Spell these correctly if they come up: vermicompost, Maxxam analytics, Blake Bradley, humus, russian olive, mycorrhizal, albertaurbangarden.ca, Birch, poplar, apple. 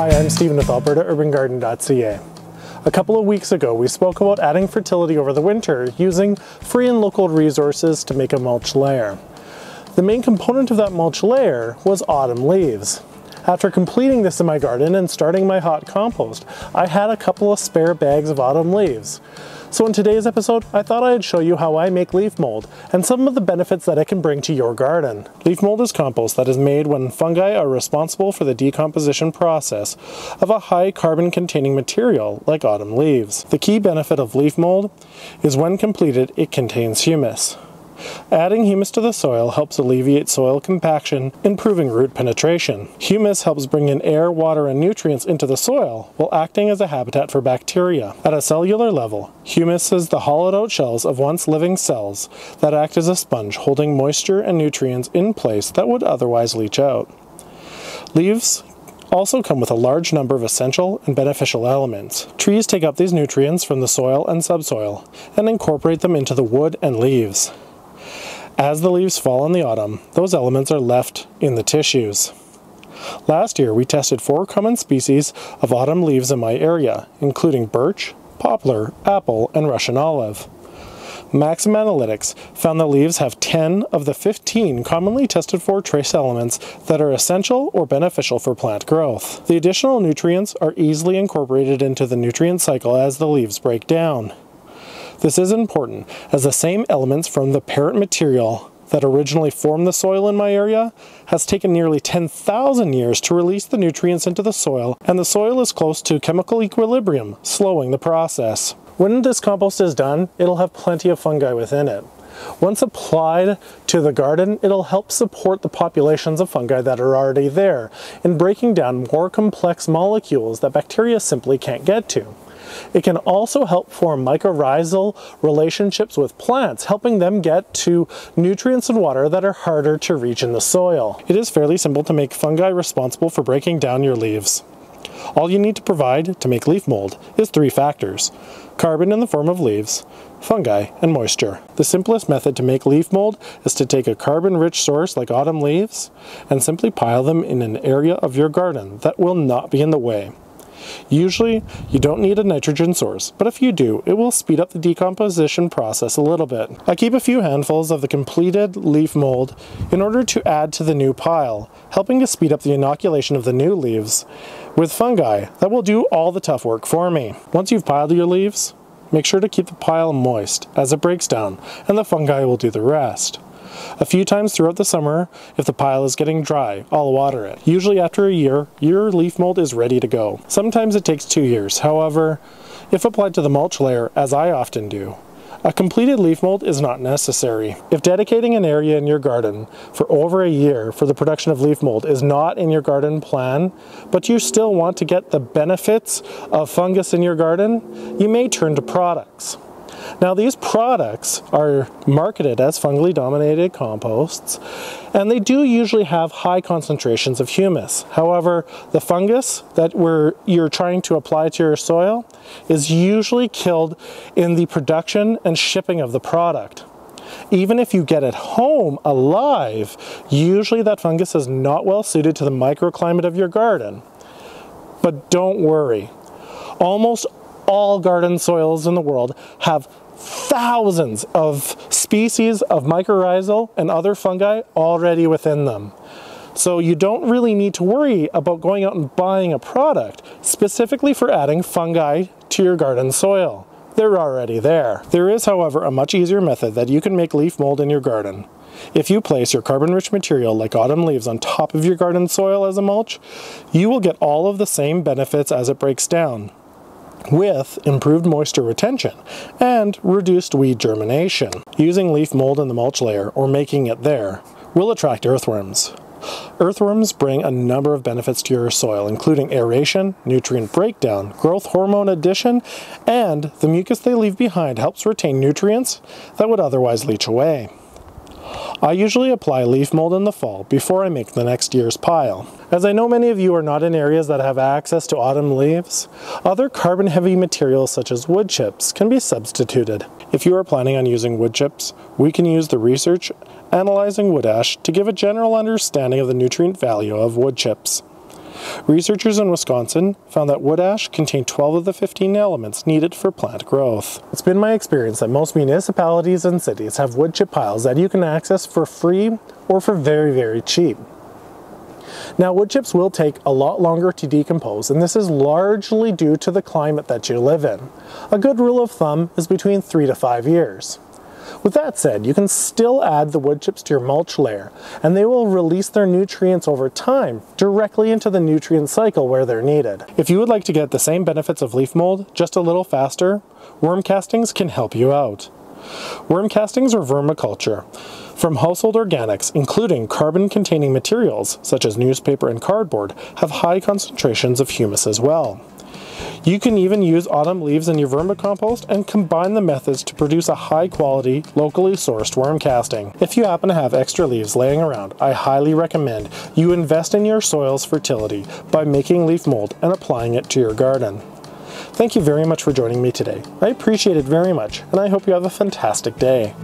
Hi, I'm Stephen with albertaurbangarden.ca. A couple of weeks ago, we spoke about adding fertility over the winter using free and local resources to make a mulch layer. The main component of that mulch layer was autumn leaves. After completing this in my garden and starting my hot compost, I had a couple of spare bags of autumn leaves. So in today's episode, I thought I'd show you how I make leaf mold and some of the benefits that it can bring to your garden. Leaf mold is compost that is made when fungi are responsible for the decomposition process of a high carbon-containing material like autumn leaves. The key benefit of leaf mold is when completed, it contains humus. Adding humus to the soil helps alleviate soil compaction, improving root penetration. Humus helps bring in air, water, and nutrients into the soil while acting as a habitat for bacteria. At a cellular level, humus is the hollowed-out shells of once living cells that act as a sponge, holding moisture and nutrients in place that would otherwise leach out. Leaves also come with a large number of essential and beneficial elements. Trees take up these nutrients from the soil and subsoil and incorporate them into the wood and leaves. As the leaves fall in the autumn, those elements are left in the tissues. Last year, we tested 4 common species of autumn leaves in my area, including birch, poplar, apple, and Russian olive. Maxxam Analytics found that leaves have 10 of the 15 commonly tested for trace elements that are essential or beneficial for plant growth. The additional nutrients are easily incorporated into the nutrient cycle as the leaves break down. This is important, as the same elements from the parent material that originally formed the soil in my area has taken nearly 10,000 years to release the nutrients into the soil, and the soil is close to chemical equilibrium, slowing the process. When this compost is done, it'll have plenty of fungi within it. Once applied to the garden, it'll help support the populations of fungi that are already there in breaking down more complex molecules that bacteria simply can't get to. It can also help form mycorrhizal relationships with plants, helping them get to nutrients and water that are harder to reach in the soil. It is fairly simple to make fungi responsible for breaking down your leaves. All you need to provide to make leaf mold is 3 factors: carbon in the form of leaves, fungi, and moisture. The simplest method to make leaf mold is to take a carbon-rich source like autumn leaves and simply pile them in an area of your garden that will not be in the way. Usually, you don't need a nitrogen source, but if you do, it will speed up the decomposition process a little bit. I keep a few handfuls of the completed leaf mold in order to add to the new pile, helping to speed up the inoculation of the new leaves with fungi that will do all the tough work for me. Once you've piled your leaves, make sure to keep the pile moist as it breaks down, and the fungi will do the rest. A few times throughout the summer, if the pile is getting dry, I'll water it. Usually after a year, your leaf mold is ready to go. Sometimes it takes 2 years. However, if applied to the mulch layer, as I often do, a completed leaf mold is not necessary. If dedicating an area in your garden for over a year for the production of leaf mold is not in your garden plan, but you still want to get the benefits of fungus in your garden, you may turn to products. Now, these products are marketed as fungally dominated composts, and they do usually have high concentrations of humus. However, the fungus that you're trying to apply to your soil is usually killed in the production and shipping of the product. Even if you get it home alive, usually that fungus is not well suited to the microclimate of your garden. But don't worry, almost all garden soils in the world have thousands of species of mycorrhizal and other fungi already within them. So you don't really need to worry about going out and buying a product specifically for adding fungi to your garden soil. They're already there. There is, however, a much easier method that you can make leaf mold in your garden. If you place your carbon-rich material like autumn leaves on top of your garden soil as a mulch, you will get all of the same benefits as it breaks down, with improved moisture retention and reduced weed germination. Using leaf mold in the mulch layer, or making it there, will attract earthworms. Earthworms bring a number of benefits to your soil, including aeration, nutrient breakdown, growth hormone addition, and the mucus they leave behind helps retain nutrients that would otherwise leach away. I usually apply leaf mold in the fall before I make the next year's pile. As I know many of you are not in areas that have access to autumn leaves, other carbon-heavy materials such as wood chips can be substituted. If you are planning on using wood chips, we can use the research analyzing wood ash to give a general understanding of the nutrient value of wood chips. Researchers in Wisconsin found that wood ash contained 12 of the 15 elements needed for plant growth. It's been my experience that most municipalities and cities have wood chip piles that you can access for free or for very, very cheap. Now, wood chips will take a lot longer to decompose, and this is largely due to the climate that you live in. A good rule of thumb is between 3 to 5 years. With that said, you can still add the wood chips to your mulch layer, and they will release their nutrients over time directly into the nutrient cycle where they're needed. If you would like to get the same benefits of leaf mold just a little faster, worm castings can help you out. Worm castings are vermiculture from household organics, including carbon-containing materials such as newspaper and cardboard, have high concentrations of humus as well. You can even use autumn leaves in your vermicompost and combine the methods to produce a high-quality, locally sourced worm casting. If you happen to have extra leaves laying around, I highly recommend you invest in your soil's fertility by making leaf mold and applying it to your garden. Thank you very much for joining me today. I appreciate it very much, and I hope you have a fantastic day.